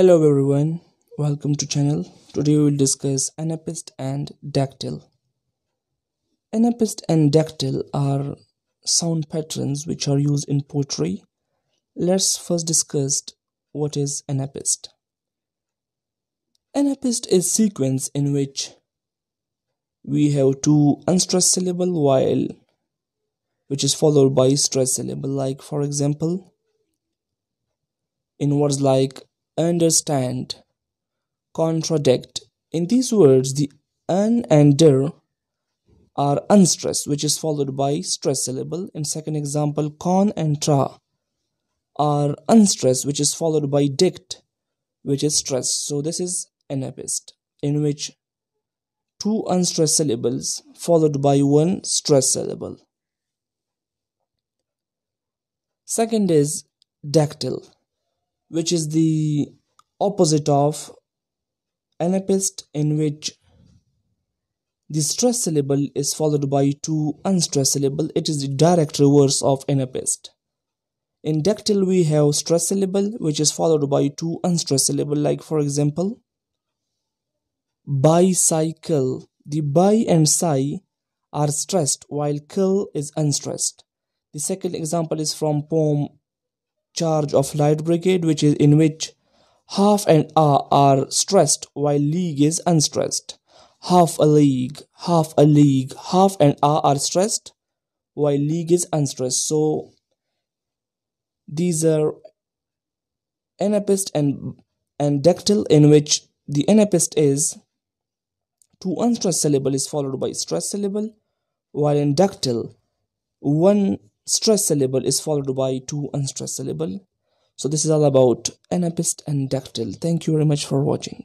Hello everyone, welcome to channel. Today we will discuss anapest and dactyl. Anapest and dactyl are sound patterns which are used in poetry. Let's first discuss what is anapest. Anapest is a sequence in which we have two unstressed syllable while which is followed by stressed syllable, like for example in words like understand, contradict. In these words, the un and der are unstressed, which is followed by stressed syllable. In second example, con and tra are unstressed, which is followed by dict, which is stressed. So this is anapest, in which two unstressed syllables followed by one stressed syllable. Second is dactyl, which is the opposite of anapest, in which the stressed syllable is followed by two unstressed syllables. It is the direct reverse of anapest. In dactyl we have stressed syllable which is followed by two unstressed syllables, like for example bicycle. The bi and psi are stressed while kill is unstressed. The second example is from poem Charge of Light Brigade, which is in which half and a are stressed while league is unstressed. Half a league, half a league, half and a are stressed while league is unstressed. So these are anapest and dactyl, in which the anapest is two unstressed syllable is followed by stressed syllable, while in dactyl one stressed syllable is followed by two unstressed syllable. So this is all about anapest and dactyl. Thank you very much for watching.